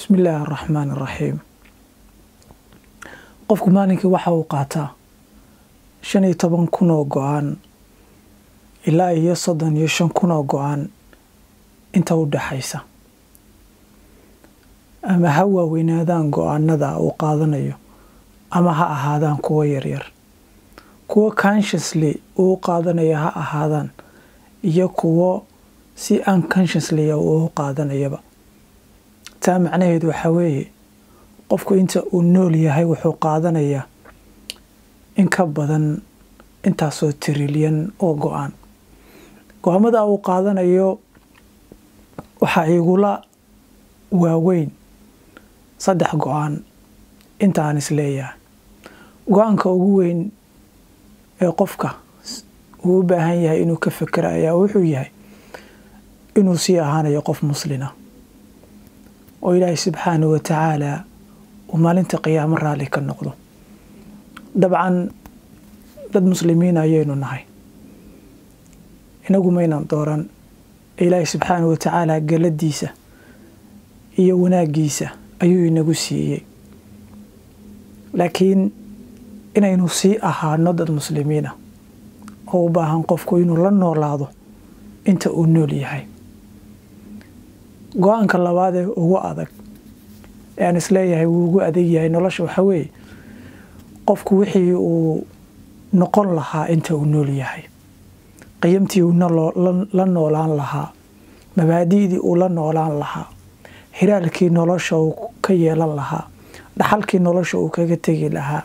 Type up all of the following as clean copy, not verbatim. بسم الله الرحمن الرحيم. قفك مالك وحا وقاتا 15 kun oo go'an ilaa iyo 35 kun oo go'an inta u dhaxaysa ama hawa weynaadaan go'aanada uu qaadanayo ama ha ahaadaan kuwa yaryar kuwa consciously uu qaadanaya ha ahaadaan iyo kuwa si unconsciously uu qaadanayaba taa macnaheedu waxa weeye qofku inta uu nool yahay wuxuu qaadanaya in ka badan intaas oo trillion oo go'an go'aamada uu qaadanayo waxa igula waaweyn 3 go'an intaan isleeyahay go'aanka ugu weyn ee qofka uu u baahan yahay inuu ka fikiro ayaa wuxuu yahay inuu si ahaanayo qof muslima oo Ilaahay subhanahu wa ta'ala maalinta qiyaamo raali ka noqdo dabcan dad muslimiin ayaynu nahay inagu maynaan dooran Ilaahay subhanahu wa ta'ala galadiisa iyo wanaagiisa ayuu inagu siiyay laakiin inaynu si ahaano dad muslimiina oo baahan qofku inuu la noolaado inta uu nool yahay go'aanka labaad ee ugu adag aan isleeyahay uu ugu adag yahay nolosha waxa weey qofku wixii uu noqon lahaa inta uu nool yahay qiyamtii uu la noolaan lahaa mabaadiidii uu la noolaan lahaa hiraalkii nolosha uu ka yeelan lahaa dhaxalkii nolosha uu kaga tagi lahaa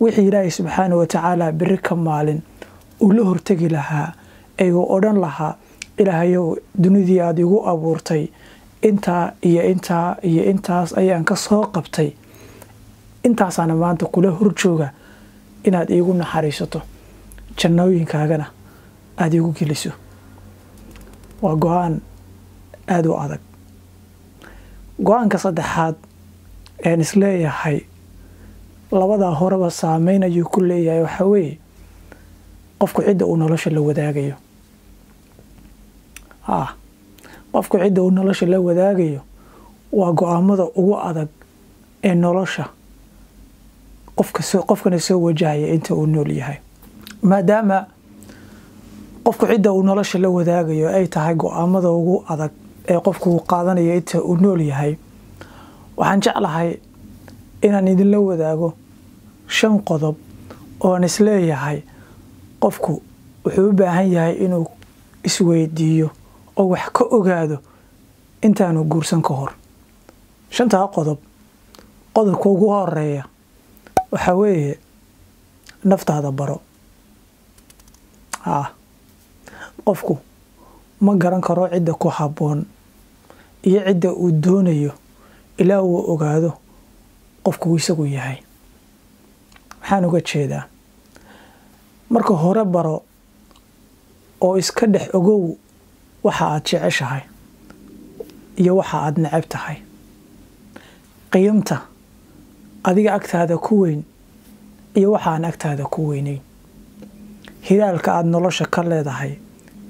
wixii Ilaahay subhanahu wa ta'ala birka maalin uu la hortagi lahaa ay uu oran lahaa Ilaahayow dunidii aad igu abuurtay inta iyo intaas ayaan ka soo qabtay intaas aan maanta kula horjooga inaad igu naxariisato jannooyinkaagana aad igu geliso waa go'aan aad u adag go'aanka saddexaad ee isleeyahay labada horeba saameynaya ku leeyahay waxa weey qofku cid uu nolosha la wadaagayo qofku cid uu nolosha la wadaagayo waa go'aamada ugu adag ee nolosha qofka soo wajahaya inta uu nool yahay maadaama qofku cid uu nolosha la wadaagayo ay tahay go'aamada ugu adag ee qofku qaadanayo inta uu nool yahay waxaan jeclahay inaan idin la wadaago 5 qodob oo aan isleeyahay qofku wuxuu u baahan yahay inuu isweydiiyo oo wax ka ogaado intaanu guursan ka hor 5 qodob qodobka ugu horeeya waxa weeye naftaada baro qofku ma garan karo cidda ku haboon iyo cidda uu doonayo ilaa uu ogaado qofku isagu yahay waxaan uga jeedaa marka hore baro oo iska dhex ogow waxa aad jeceshahay iyo waxa aad neceb tahay qiyamta adiga agtaada ku weyn iyo waxa aan agtaada ku weynayn hiraalka aad nolosha ka leedahay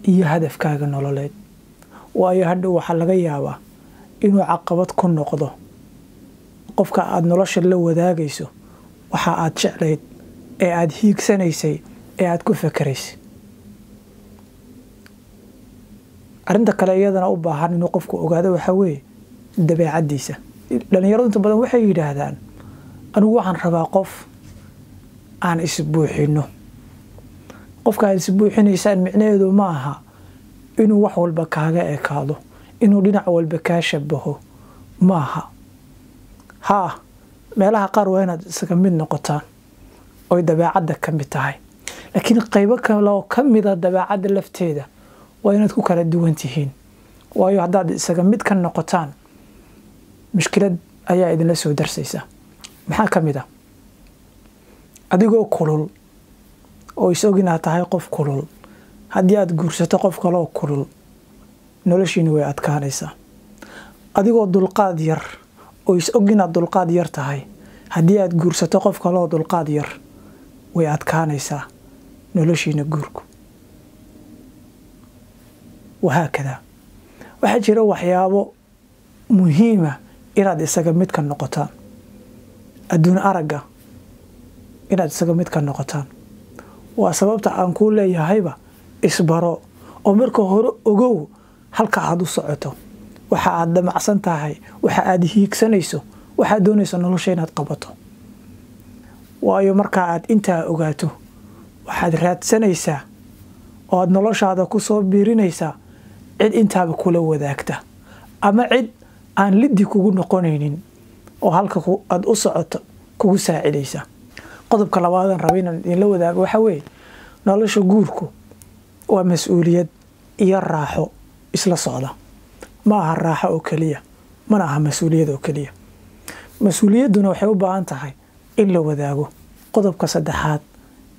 iyo hadafkaaga nololeed waayo hadhow waxa laga yaabaa inuu caqabad ku noqdo qofka aad nolosha la wadaagayso waxa aad jecleed ee aad hiigsanaysay ee aad ku fakarayso arinta kale iyadana u baahan inuu qofku ogaado waxa weey dabeecadiisa dhalinyaradu inta badan waxay yiraahdaan anigu waxaan rabaa qof aan isbuuxino qofka isbuuxinaysan micnaheedu ma aha inuu wax walba kaaga ekaado inuu dhinac walba ka shabaho ma aha meelaha qaar waa inaad isaga mid noqotaan oo dabeecadda ka mid tahay laakiin qaybo kale oo ka mid ah dabeecadda lafteeda waa inaad ku kala duwan tihiin waayo haddaad isaga mid ka noqotaan mushkilad ayaa idinla soo darsaysa maxaa ka mid ah adigoo kulul oo isagina tahay qof kulul haddii aad guursato qof kale oo kulul noloshiina way adkaanaysaa adigoo dulqaad yar oo isagina dulqaad yar tahay haddii aad guursato qof kale oo dulqaad yar way adkaanaysaa noloshiina guurku وهكذا. waxaa jira waxyaabo muhiim ah inaad isaga mid ka noqotaan adduun araga inaad isaga mid ka noqotaan waa sababta aan ku leeyahayba isbaro oo marka hore ogow halka aad u socoto waxa aad damacsan tahay waxa aad hiigsanayso waxa doonayso nolosha inaad qabato waayo marka aad inta ogaato waxaad raadsanaysaa oo aad noloshaada ku soo biirinaysaa cid intaaba kula wadaagta ama cid aan liddi kugu noqonaynin oo halka aad u socoto kugu saacidaysa qodobka labaad aan rabay inaan la wadaago waxa weeye nolosha guurku waa mas'uuliyad iyo raaxo isla socda ما ها الراحة أو كلية ما ها مسؤولية أو كلية مسؤولية دون حيوبة أنت هاي إلا وذاقه قطب كصدحات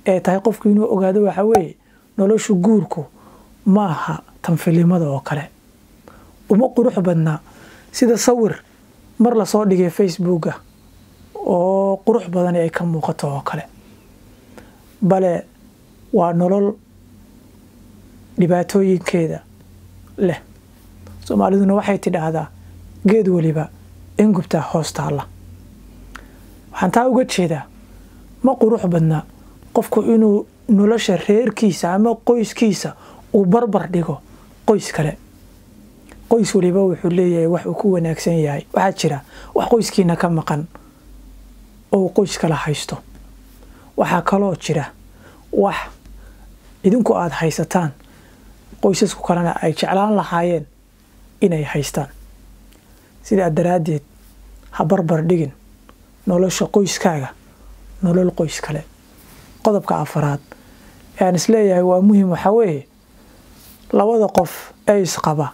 تايقف كينو أقعدوا حوي نلوش جوركو ما ها تنفلي ماذا وقلع وما قروح بنا سيدا صور مرة صادقة فيسبوكه أو قروح بدن أي كم وقت وقلع بل ونلول لباتوي كذا له Soomaaliduna waxay tidhaahdaa geed waliba in gubta hoostaala waxaan taa uga jeedaa ma quruux badna qofku inuu nolosha reerkiisa ama qoyskiisa uu barbar dhigo qoys kale qoys waliba wuxuu leeyahay wax uu ku wanaagsan yahay waxa jira wax qoyskiina ka maqan oo qoys kale haysto waxa kale jira wax idinku aad haysataan qoysasku kalena ay jeclaan lahaayeen inay haystaan sida daraadeed ha barbar dhigin nolosha qoyskaaga nolol qoys kale qodobka afraad aan isleeyahay waa muhiim waxa weeye labada qof ay isqaba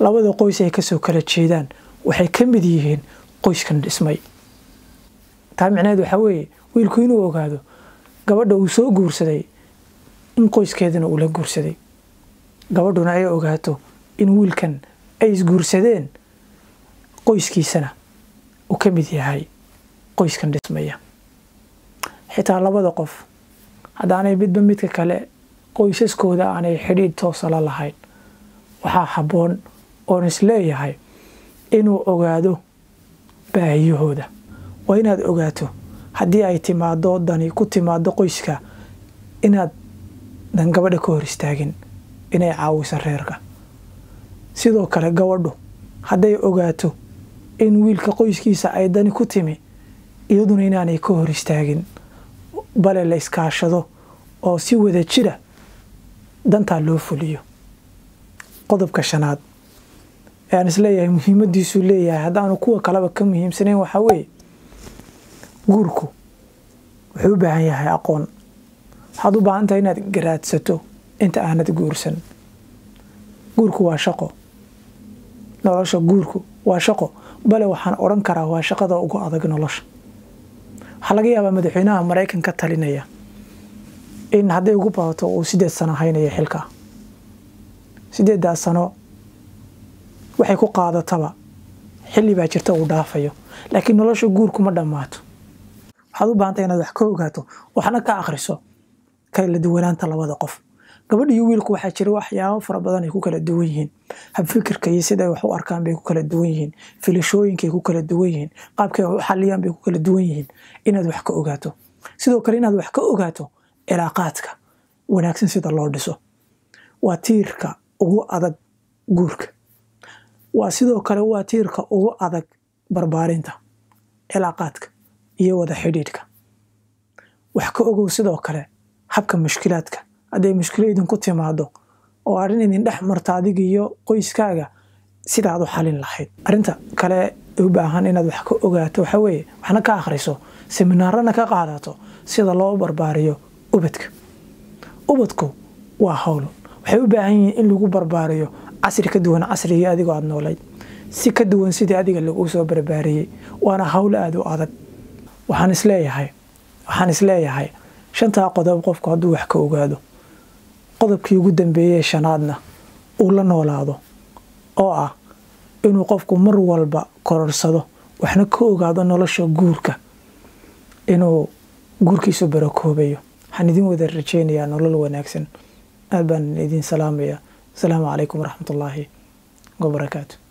labada qoys ay ka soo kala jeedaan waxay ka mid yihiin qoyskan dhismay taa macnaheedu waxa weeye wiilku inuu ogaado gabadha uu soo guursaday in qoyskeedana uu la guursaday gabadhuna ay ogaato in wiilkan ay isguursadeen qoyskiisana oo ka mid yahay qoyskan dhismaya xitaa labada qof hadaanay midba midka kale qoysaskooda aanay xidhiidh toos la lahayn waxa haboon oo isleeyahay inuu ogaado baahiyahooda waa inaad ogaato haddii ay timaado dani ku timaado qoyska inaad dan gabadha ka hor istaagin inay caawiso reerka sidoo kale gabadhu haday ogaato in wiilka qoyskiisa ay dani ku timi iyaduna inaanay ka hor istaagin bal la iskaashado oo si wada jira danta loo fuliyo qodobka shanaad aan isleeyahay muhiimadiisu leeyahay hadaan kuwa kale ka muhiimsaneen waxa weeye guurku wuxuu u baahan yahay aqoon waxaad u baahan tahay inaad garaadsato inta aanad guursan guurku waa shaqo nolosha guurku waa shaqo bal waxaan oran karaa waa shaqada ugu adag nolosha waxa laga yaabaa madaxweynaha Mareykanka talinaya in haday ugu baato oo 8 sano haynaya xilka 8 sano waxay ku qaadataba xilli baa jirta uu dhaafayo laakiin nolosha guurku ma dhamaato waxaad u baahantahay inaad wax ka ogaato waxna ka akhriso kala duwanaanta labada qof gabadhiyo wiilku waxa jira waxyaabo fara badan ay ku kala duwan yihiin hab fikirka iyo sida ay wax u arkaan bay ku kala duwan yihiin filashooyinka ay ku kala duwan yihiin qaabka ay u xaliyaan bay ku kala duwan yihiin inaad wax ka ogaato sidoo kale inaad wax ka ogaato ilaaqaadka wanaagsan sida loo dhiso waa tiirka ugu adag guurka waa sidoo kale waa tiirka ugu adag barbaarinta ilaaqaadka iyo wada xidhiidhka wax ka ogow sidoo kale habka mushkilaadka haday mushkilaydin ku timaado oo arin idin dhex marta adiga iyo qoyskaaga sida aad u xalin lahayd arinta kale u baahan inaad wax ka ogaato waxa weeye waxna ka akhriso seminaarana ka qaadato sida loo barbaariyo ubadka ubadku waa hawl waxay u baahan yihiin in lagu barbaariyo casri ka duwan casriga adiga aad noolayd si ka duwan sida adiga lagu soo barbaariyay waana hawl aad u adag waxaan isleeyahay shanta qodob qofku hadduu wax ka ogaado qodobkii ugu dambeeyay shanaadna uu la noolaado oo ah inuu qofku mar walba kororsado waxna ka ogaado nolosha guurka inuu guurkiisu barakoobayo waxaan idin wada rajaynayaa nolol wanaagsan aad baan idin salaamayaa asalaamu calaykum waraxmatullaahi wabarakaatu